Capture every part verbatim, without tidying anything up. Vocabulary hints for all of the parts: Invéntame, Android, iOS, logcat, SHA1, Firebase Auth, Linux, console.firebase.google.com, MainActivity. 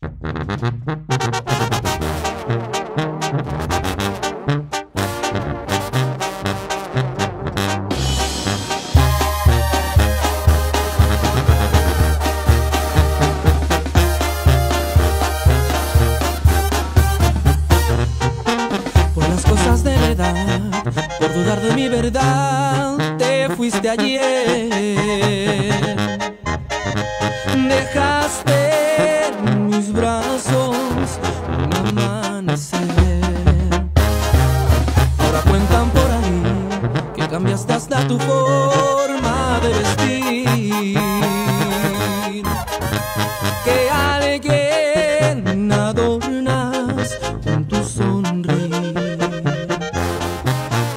Por las cosas de la edad, por dudar de mi verdad, te fuiste ayer. Dejaste en mis brazos un amanecer. Ahora cuentan por ahí que cambiaste hasta tu forma de vestir, que alguien adornas con tu sonreír.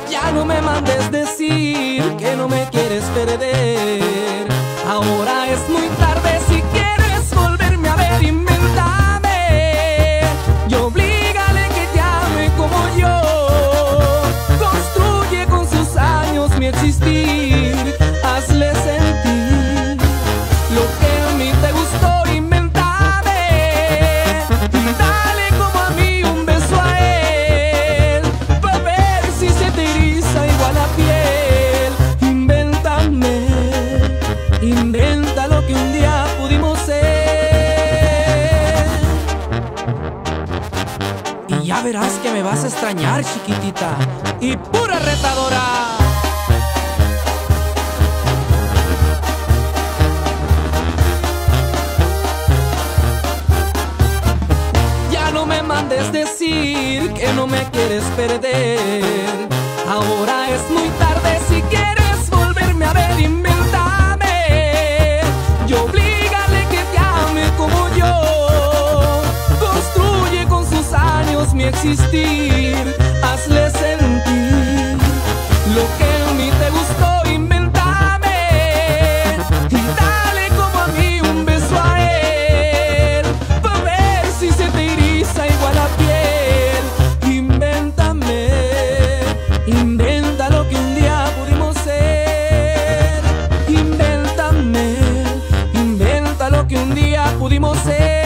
Ya no me mandes decir que no me quieres perder. Ahora es muy tarde. Si quieres volverme a ver, invéntame y oblígale que llame como yo. Construye con sus años mi existir. Hazle sentir lo que a mí te gustó. Invéntame y dale como a mí un beso a él, pa' ver si se te eriza igual la piel. Invéntame, inventa lo que un día pudimos ser. Y ya verás que me vas a extrañar, chiquitita y pura retadora. Ya no me mandes decir que no me quieres perder. Ahora es muy tarde. Si quieres volverme a ver, inventa y oblígale que te ame como yo. Construye con sus años mi existir. Hazle sentir lo que a mí te gustó. Invéntame y dale como a mí un beso a él, pa' ver si se te eriza igual la piel. Invéntame, inventa lo que un día pudimos ser. Invéntame, inventa lo que un día pudimos ser.